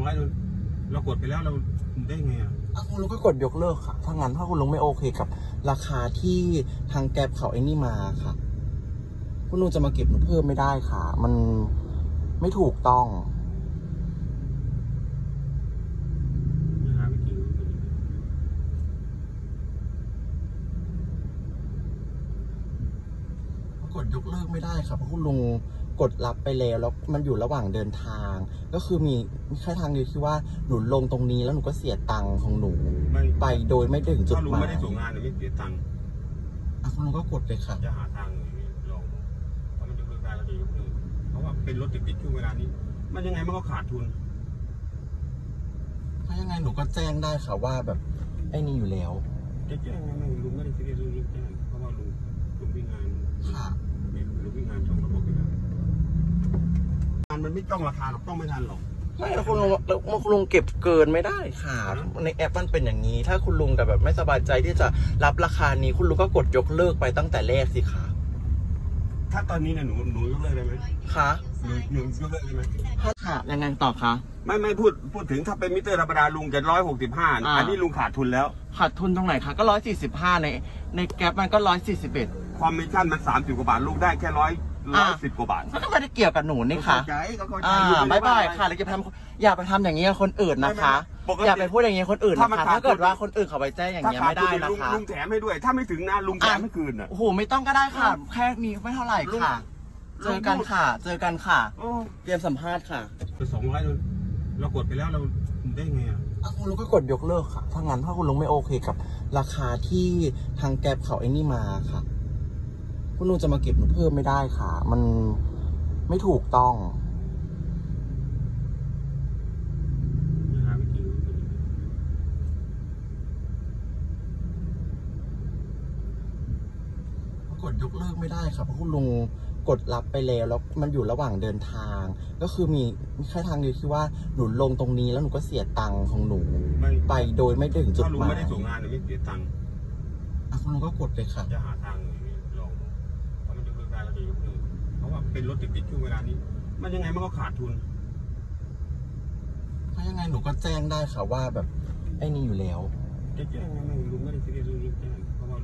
ไว้เรากดไปแล้วเราได้ไงอ่ะคุณลุงก็กดยกเลิกค่ะถ้างั้นถ้าคุณลุงไม่โอเคกับราคาที่ทางแกร็บเขาไอ้นี่มาค่ะคุณลุงจะมาเก็บหนูเพิ่มไม่ได้ค่ะมันไม่ถูกต้องกดยกเลิกไม่ได้ค่ะเพราะคุณลุงกดรับไปแล้วมันอยู่ระหว่างเดินทางก็คือมีแค่ทางเดียวที่ว่าหนูลงตรงนี้แล้วหนูก็เสียตังค์ของหนูไปโดยไม่ถึงจุดหมายถ้าลุงไม่ได้ส่งงานหรือไม่เสียตังค์คุณลุงก็กดเลยค่ะจะหาทางลองถ้ามันยกเลิกได้ก็จะยกเลิกเพราะว่าเป็นรถติดๆช่วงเวลานี้มันยังไงมันก็ขาดทุนถ้ายังไงหนูก็แจ้งได้ค่ะว่าแบบไอ้นี่อยู่แล้วจะแจ้งไม่ลุงไม่ได้ซีเรียสเรื่องนี้แจ้งเพราะว่าลุงมีงานค่ะมันไม่ต้องราคาหรอกต้องไม่ทันหรอกไม่คุณลุงแล้วคุณลุงเก็บเกินไม่ได้ค่ะในแอปมันเป็นอย่างนี้ถ้าคุณลุงแต่แบบไม่สบายใจที่จะรับราคานี้คุณลุงก็กดยกเลิกไปตั้งแต่แรกสิคะถ้าตอนนี้เนี่ยหนูยกเลิกได้ไหมคะหนูยกเลิกได้ไหมค่ะยังไงต่อคะไม่พูดถึงถ้าเป็นมิเตอร์ธรรมดาลุงจะ165อันนี้ลุงขาดทุนแล้วขาดทุนตรงไหนคะก็145ในแก๊ปมันก็141คอมมิชชั่นมัน30 กว่าบาทลูกได้แค่110 กว่าบาทก็ไม่ได้เกี่ยวกับหนูนี่ค่ะบ๊ายบายค่ะแล้วจะทำอย่าไปทำอย่างนี้กับคนอื่นนะคะอย่าไปพูดอย่างนี้คนอื่นนะคะถ้าเกิดว่าคนอื่นเขาไปแจ้งอย่างนี้ไม่ได้นะคะลุงแถมให้ด้วยถ้าไม่ถึงนะลุงแถมไม่คืนอ่ะโอ้โหไม่ต้องก็ได้ค่ะแค่นี้ไม่เท่าไหร่ค่ะเจอกันค่ะเตรียมสัมภาษณ์ค่ะ200เรากดไปแล้วเราได้ไงอ่ะคุณลุงก็กดยกเลิกค่ะถ้างั้นถ้าคุณลุงไม่โอเคกับราคาที่ทางแกร็บเขาไอ้นี่มาค่ะคุณลุงจะมาเก็บหนูเพิ่มไม่ได้ค่ะมันไม่ถูกต้องกดยกเลิกไม่ได้ค่ะเพราะคุณลุงกดรับไปแล้วมันอยู่ระหว่างเดินทางก็คือมีแค่ทางเดียวที่ว่าหนูลงตรงนี้แล้วหนูก็เสียตังค์ของหนูไปโดยไม่ถึงจุดหมายถ้าลุงไม่ได้ส่งงานหรือไม่เสียตังค์คุณลุงก็กดเลยค่ะจะหาทางเพราะว่าเป็นรถติดๆช่วงเวลานี้มันยังไงมันก็ขาดทุนถ้ายังไงหนูก็แจ้งได้ค่ะว่าแบบไอ้นี่อยู่แล้วจะแจ้งไม่ลุงไม่ได้ซีเรียสเรื่องนี้แจ้งเพราะว่า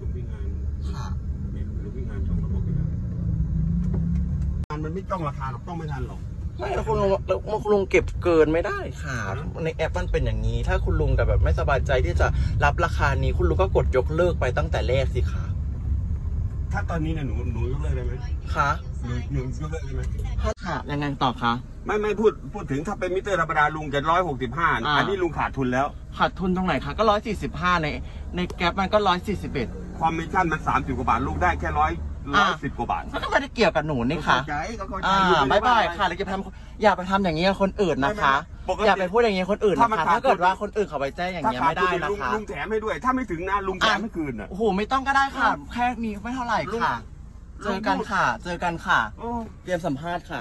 ลุงมีงานค่ะลุงมีงานต้องระบบอยู่แล้วงานมันไม่ต้องราคาหรอกต้องไม่ทันหรอกไม่แล้วคุณลุงเก็บเกินไม่ได้ค่ะในแอปมันเป็นอย่างนี้ถ้าคุณลุงแต่แบบไม่สบายใจที่จะรับราคานี้คุณลุงก็กดยกเลิกไปตั้งแต่แรกสิคะถ้าตอนนี้เนี่ยหนูยกเลิกได้ไหมคะหนูยกเลิกได้ไหมค่ะยังไงต่อคะไม่พูดถึงถ้าเป็นมิเตอร์ธรรมดาลุงจะ165อันนี้ลุงขาดทุนแล้วขาดทุนตรงไหนคะก็145ในแก๊ปมันก็141คอมมิชชั่นมัน30 กว่าบาทลูกได้แค่110 กว่าบาทก็ไม่ได้เกี่ยวกับหนูนี่ค่ะบ๊ายบายค่ะแล้วจะทำอย่าไปทำอย่างนี้กับคนอื่นนะคะอย่าไปพูดอย่างนี้คนอื่นนะคะถ้าเกิดว่าคนอื่นเขาไปแจ้งอย่างนี้ไม่ได้นะคะลุงแถมให้ด้วยถ้าไม่ถึงนะลุงแถมไม่คืนอ่ะโอ้โหไม่ต้องก็ได้ค่ะแค่นี้ไม่เท่าไหร่ค่ะเจอกันค่ะเตรียมสัมภาษณ์ค่ะ